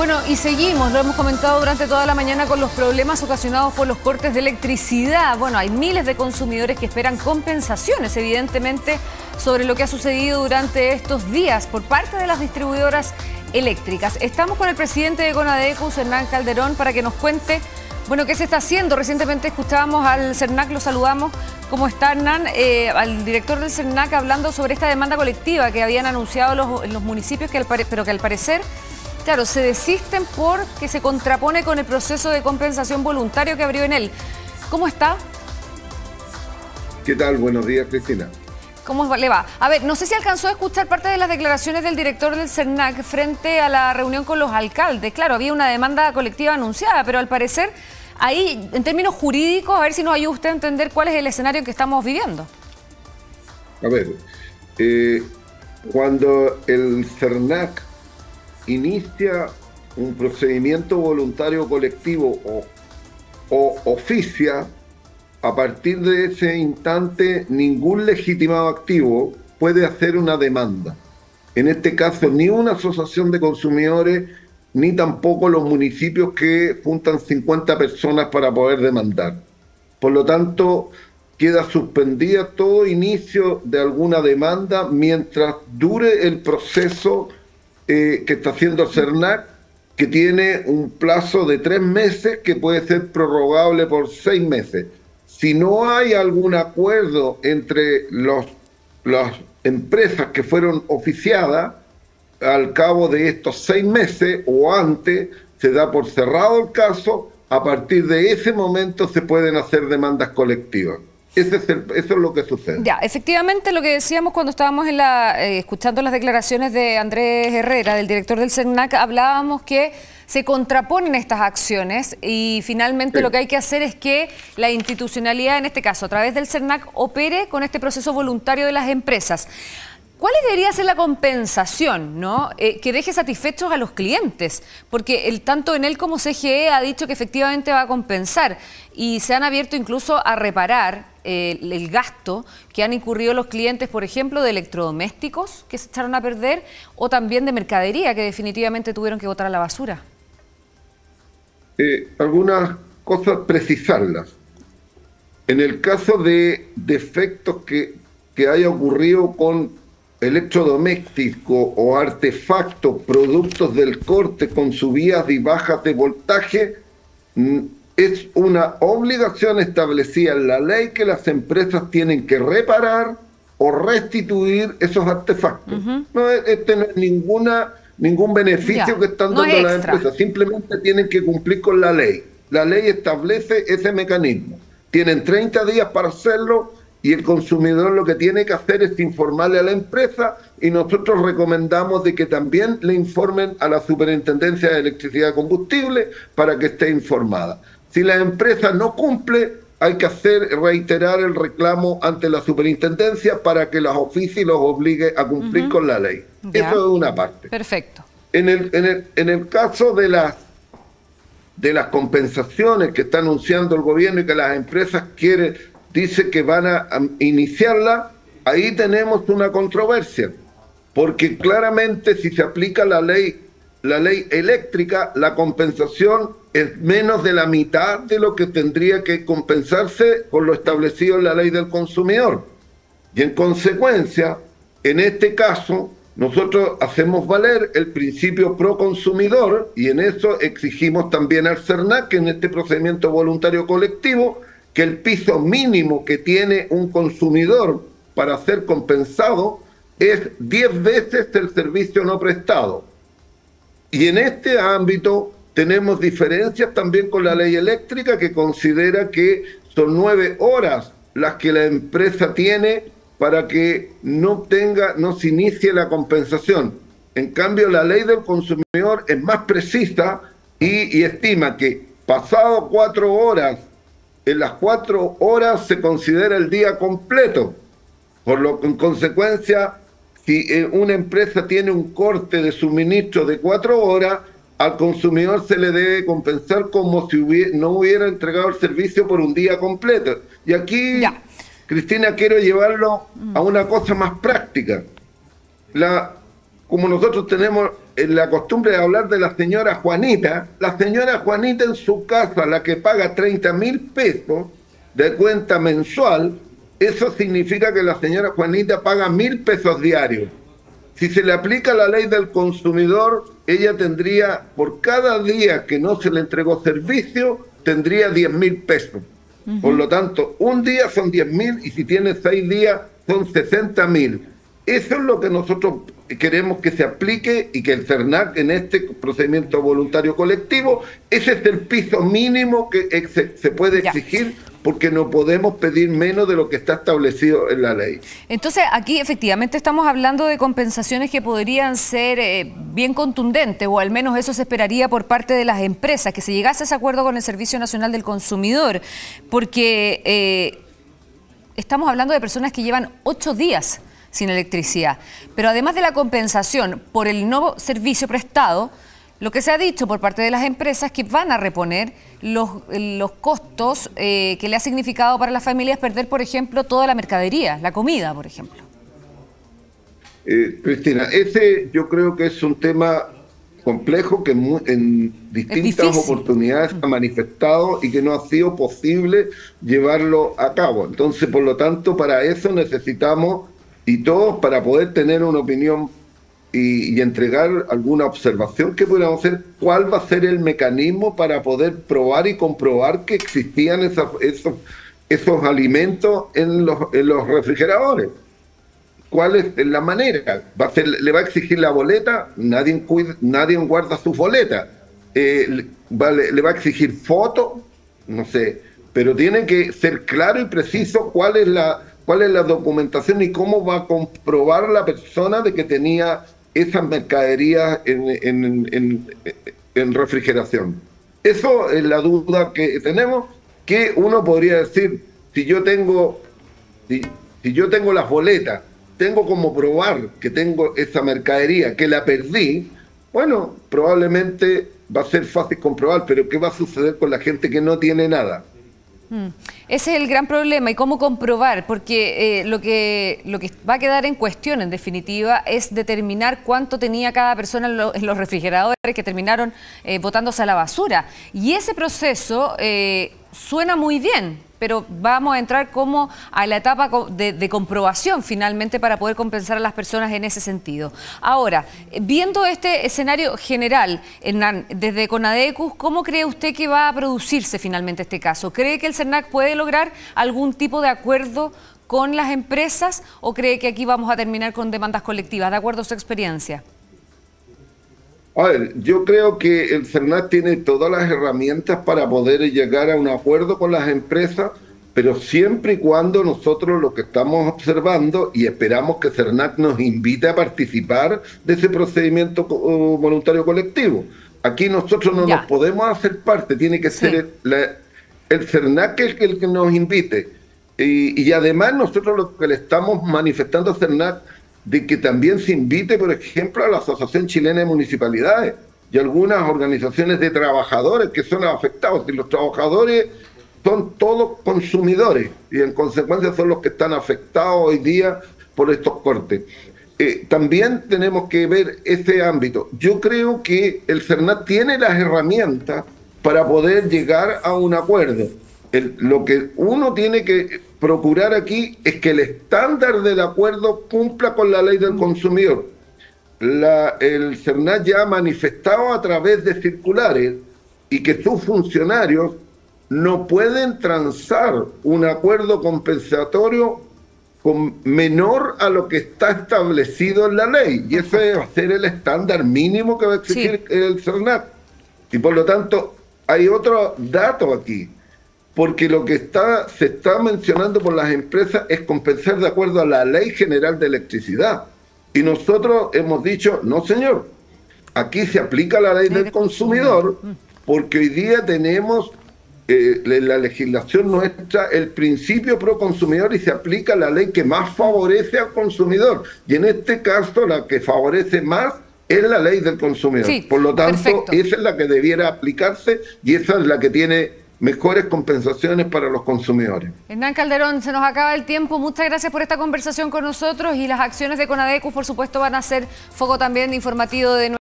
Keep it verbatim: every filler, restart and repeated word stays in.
Bueno, y seguimos, lo hemos comentado durante toda la mañana con los problemas ocasionados por los cortes de electricidad. Bueno, hay miles de consumidores que esperan compensaciones, evidentemente, sobre lo que ha sucedido durante estos días por parte de las distribuidoras eléctricas. Estamos con el presidente de CONADECUS, Hernán Calderón, para que nos cuente, bueno, qué se está haciendo. Recientemente escuchábamos al SERNAC, lo saludamos. ¿Cómo está, Hernán? Eh, al director del SERNAC hablando sobre esta demanda colectiva que habían anunciado los, los municipios, que al pare, pero que al parecer, claro, se desisten porque se contrapone con el proceso de compensación voluntario que abrió en él. ¿Cómo está? ¿Qué tal? Buenos días, Cristina. ¿Cómo le va? A ver, no sé si alcanzó a escuchar parte de las declaraciones del director del SERNAC frente a la reunión con los alcaldes. Claro, había una demanda colectiva anunciada, pero al parecer, ahí, en términos jurídicos, a ver si nos ayuda usted a entender cuál es el escenario que estamos viviendo. A ver, eh, cuando el SERNAC inicia un procedimiento voluntario colectivo o, o oficia, a partir de ese instante ningún legitimado activo puede hacer una demanda. En este caso, ni una asociación de consumidores, ni tampoco los municipios que juntan cincuenta personas para poder demandar. Por lo tanto, queda suspendida todo inicio de alguna demanda mientras dure el proceso eh, que está haciendo SERNAC, que tiene un plazo de tres meses que puede ser prorrogable por seis meses. Si no hay algún acuerdo entre los, las empresas que fueron oficiadas, al cabo de estos seis meses o antes, se da por cerrado el caso. A partir de ese momento se pueden hacer demandas colectivas. Ese es el, eso es lo que sucede. Ya, efectivamente, lo que decíamos cuando estábamos en la, eh, escuchando las declaraciones de Andrés Herrera, del director del SERNAC, hablábamos que se contraponen estas acciones y finalmente sí. Lo que hay que hacer es que la institucionalidad, en este caso, a través del SERNAC, opere con este proceso voluntario de las empresas. ¿Cuál debería ser la compensación, ¿no? eh, que deje satisfechos a los clientes? Porque el, tanto Enel como C G E ha dicho que efectivamente va a compensar y se han abierto incluso a reparar eh, el, el gasto que han incurrido los clientes, por ejemplo, de electrodomésticos que se echaron a perder o también de mercadería que definitivamente tuvieron que botar a la basura. Eh, algunas cosas precisarlas. En el caso de defectos que, que haya ocurrido con electrodoméstico o artefactos, productos del corte con subidas y bajas de voltaje, es una obligación establecida en la ley que las empresas tienen que reparar o restituir esos artefactos. Uh-huh. No es, es tener ninguna, ningún beneficio ya, que están dando no es las extra. empresas, simplemente tienen que cumplir con la ley. La ley establece ese mecanismo. Tienen treinta días para hacerlo. Y el consumidor lo que tiene que hacer es informarle a la empresa y nosotros recomendamos de que también le informen a la Superintendencia de Electricidad y Combustible para que esté informada. Si la empresa no cumple, hay que hacer reiterar el reclamo ante la Superintendencia para que las oficie y los obligue a cumplir uh-huh. con la ley. Ya. Eso es una parte. Perfecto. En el, en el, en el caso de las, de las compensaciones que está anunciando el gobierno y que las empresas quieren, dice que van a iniciarla, ahí tenemos una controversia, porque claramente si se aplica la ley, la ley eléctrica, la compensación es menos de la mitad de lo que tendría que compensarse con lo establecido en la ley del consumidor. Y en consecuencia, en este caso, nosotros hacemos valer el principio pro consumidor y en eso exigimos también al SERNAC que en este procedimiento voluntario colectivo que el piso mínimo que tiene un consumidor para ser compensado es diez veces el servicio no prestado. Y en este ámbito tenemos diferencias también con la ley eléctrica que considera que son nueve horas las que la empresa tiene para que no tenga, no se inicie la compensación. En cambio, la ley del consumidor es más precisa y, y estima que pasado cuatro horas, en las cuatro horas se considera el día completo. Por lo que, en consecuencia, si una empresa tiene un corte de suministro de cuatro horas, al consumidor se le debe compensar como si hubiera, no hubiera entregado el servicio por un día completo. Y aquí, ya. Cristina, quiero llevarlo a una cosa más práctica. La, como nosotros tenemos la costumbre de hablar de la señora Juanita, la señora Juanita en su casa, la que paga treinta mil pesos de cuenta mensual, eso significa que la señora Juanita paga mil pesos diarios. Si se le aplica la ley del consumidor, ella tendría, por cada día que no se le entregó servicio, tendría diez mil pesos. Uh-huh. Por lo tanto, un día son diez mil y si tiene seis días son sesenta mil. Eso es lo que nosotros queremos que se aplique y que el SERNAC en este procedimiento voluntario colectivo, ese es el piso mínimo que se puede exigir, porque no podemos pedir menos de lo que está establecido en la ley. Entonces, aquí efectivamente estamos hablando de compensaciones que podrían ser eh, bien contundentes, o al menos eso se esperaría por parte de las empresas, que se llegase a ese acuerdo con el Servicio Nacional del Consumidor, porque eh, estamos hablando de personas que llevan ocho días sin electricidad. Pero además de la compensación por el no servicio prestado, lo que se ha dicho por parte de las empresas es que van a reponer los, los costos eh, que le ha significado para las familias perder, por ejemplo, toda la mercadería, la comida, por ejemplo. Eh, Cristina, ese yo creo que es un tema complejo que en distintas oportunidades ha manifestado y que no ha sido posible llevarlo a cabo. Entonces, por lo tanto, para eso necesitamos, y todos, para poder tener una opinión Y, y entregar alguna observación que podamos hacer, cuál va a ser el mecanismo para poder probar y comprobar que existían esas, esos, esos alimentos en los, en los refrigeradores. ¿Cuál es la manera? ¿Va a ser, ¿Le va a exigir la boleta? Nadie, cuida, nadie guarda sus boletas. Eh, va, le, ¿Le va a exigir foto? No sé. Pero tiene que ser claro y preciso cuál es la, cuál es la documentación y cómo va a comprobar la persona de que tenía esas mercaderías en, en, en, en refrigeración. Eso es la duda que tenemos, que uno podría decir, si yo tengo, si, si yo tengo las boletas, tengo como probar que tengo esa mercadería, que la perdí, bueno, probablemente va a ser fácil comprobar, pero ¿qué va a suceder con la gente que no tiene nada? Mm. Ese es el gran problema, y cómo comprobar, porque eh, lo que lo que va a quedar en cuestión, en definitiva, es determinar cuánto tenía cada persona en, lo, en los refrigeradores que terminaron eh, botándose a la basura. Y ese proceso eh, suena muy bien, pero vamos a entrar como a la etapa de, de comprobación finalmente para poder compensar a las personas en ese sentido. Ahora, viendo este escenario general, Hernán, desde CONADECUS, ¿cómo cree usted que va a producirse finalmente este caso? ¿Cree que el SERNAC puede lograr algún tipo de acuerdo con las empresas o cree que aquí vamos a terminar con demandas colectivas, de acuerdo a su experiencia? A ver, yo creo que el SERNAC tiene todas las herramientas para poder llegar a un acuerdo con las empresas, pero siempre y cuando nosotros lo que estamos observando y esperamos que SERNAC nos invite a participar de ese procedimiento voluntario colectivo. Aquí nosotros no ya. nos podemos hacer parte, tiene que ser sí. el, la, el SERNAC el, el que nos invite. Y, y además nosotros lo que le estamos manifestando a SERNAC de que también se invite, por ejemplo, a la Asociación Chilena de Municipalidades y algunas organizaciones de trabajadores que son afectados. Y los trabajadores son todos consumidores y en consecuencia son los que están afectados hoy día por estos cortes. Eh, también tenemos que ver ese ámbito. Yo creo que el SERNAC tiene las herramientas para poder llegar a un acuerdo. El, lo que uno tiene que procurar aquí es que el estándar del acuerdo cumpla con la ley del consumidor. La, el SERNAC ya ha manifestado a través de circulares y que sus funcionarios no pueden transar un acuerdo compensatorio con, menor a lo que está establecido en la ley. Y eso va a ser el estándar mínimo que va a exigir sí. el SERNAC. Y por lo tanto, hay otro dato aquí. Porque lo que está, se está mencionando por las empresas es compensar de acuerdo a la Ley General de Electricidad. Y nosotros hemos dicho, no señor, aquí se aplica la Ley del Consumidor, porque hoy día tenemos eh, en la legislación nuestra el principio pro consumidor y se aplica la ley que más favorece al consumidor. Y en este caso la que favorece más es la Ley del Consumidor. Sí, por lo tanto, perfecto. Esa es la que debiera aplicarse y esa es la que tiene mejores compensaciones para los consumidores. Hernán Calderón, se nos acaba el tiempo. Muchas gracias por esta conversación con nosotros, y las acciones de CONADECUS, por supuesto, van a ser foco también informativo de nuestra